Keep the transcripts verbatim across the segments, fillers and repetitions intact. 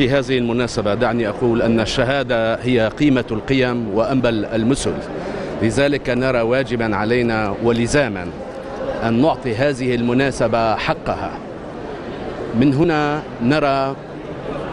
في هذه المناسبة دعني أقول أن الشهادة هي قيمة القيم وأنبل المثل، لذلك نرى واجبا علينا ولزاما أن نعطي هذه المناسبة حقها. من هنا نرى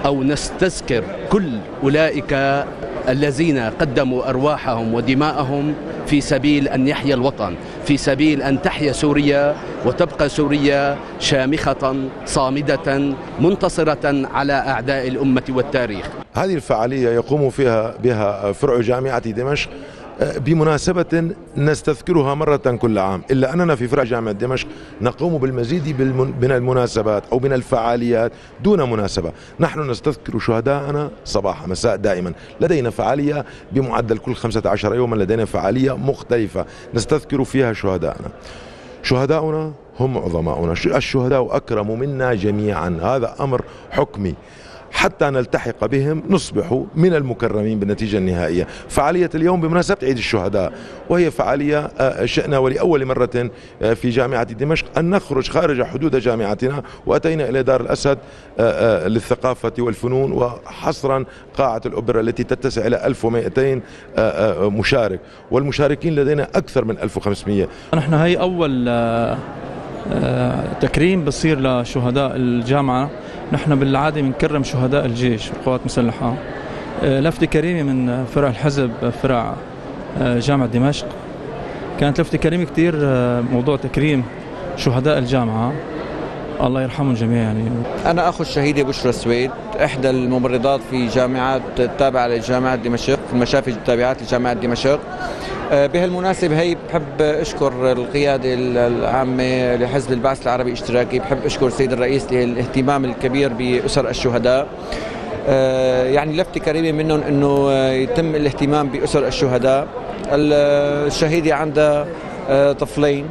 أو نستذكر كل أولئك الذين قدموا أرواحهم ودماءهم في سبيل أن يحيا الوطن، في سبيل أن تحيا سوريا وتبقى سوريا شامخة صامدة منتصرة على أعداء الأمة والتاريخ. هذه الفعالية يقوم فيها بها فرع جامعة دمشق بمناسبة نستذكرها مرة كل عام، إلا أننا في فرع جامعة دمشق نقوم بالمزيد من المناسبات أو من الفعاليات دون مناسبة. نحن نستذكر شهداءنا صباح مساء دائما، لدينا فعالية بمعدل كل خمسة عشر يوما لدينا فعالية مختلفة نستذكر فيها شهداءنا. شهداؤنا هم عظماؤنا، الشهداء أكرم منا جميعا، هذا أمر حكمي، حتى نلتحق بهم نصبح من المكرمين بالنتيجة النهائية. فعالية اليوم بمناسبة عيد الشهداء، وهي فعالية شئنا ولأول مرة في جامعة دمشق أن نخرج خارج حدود جامعتنا، وأتينا إلى دار الأسد للثقافة والفنون، وحصرا قاعة الأوبرا التي تتسع إلى ألف ومئتين مشارك، والمشاركين لدينا أكثر من ألف وخمسمئة. نحن هي أول تكريم بصير لشهداء الجامعة. نحن بالعادة بنكرم شهداء الجيش والقوات المسلحة. لفتة كريمة من فرع الحزب فرع جامعة دمشق، كانت لفتة كريمة كتير موضوع تكريم شهداء الجامعة، الله يرحمهم جميعا. يعني أنا أخو الشهيدة بشرة سويد، إحدى الممرضات في جامعات التابعة لجامعة دمشق، في المشافي التابعات لجامعة دمشق. بهالمناسبة هي بحب أشكر القيادة العامة لحزب البعث العربي الاشتراكي، بحب أشكر السيد الرئيس للاهتمام الكبير بأسر الشهداء. يعني لفتة كريمة منهم أنه يتم الاهتمام بأسر الشهداء. الشهيدة عندها طفلين،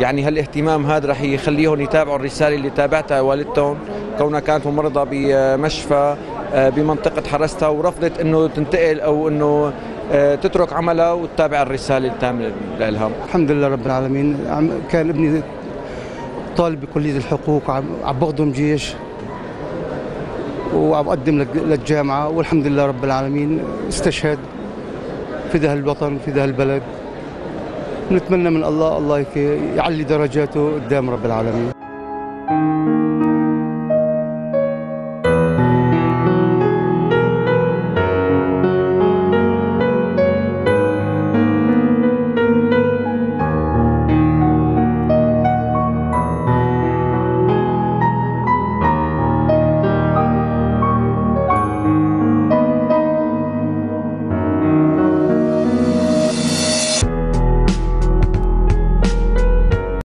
يعني هالاهتمام هذا رح يخليهم يتابعوا الرسالة اللي تابعتها والدتهم، كونها كانت ممرضة بمشفى بمنطقة حرستها ورفضت أنه تنتقل أو أنه تترك عملها وتتابع الرسالة التامة لها. الحمد لله رب العالمين. كان ابني طالب بكلية الحقوق، عم بخدم جيش وعم بقدم للجامعة، والحمد لله رب العالمين استشهد في ده الوطن في ده البلد. نتمنى من الله الله يعلي درجاته قدام رب العالمين.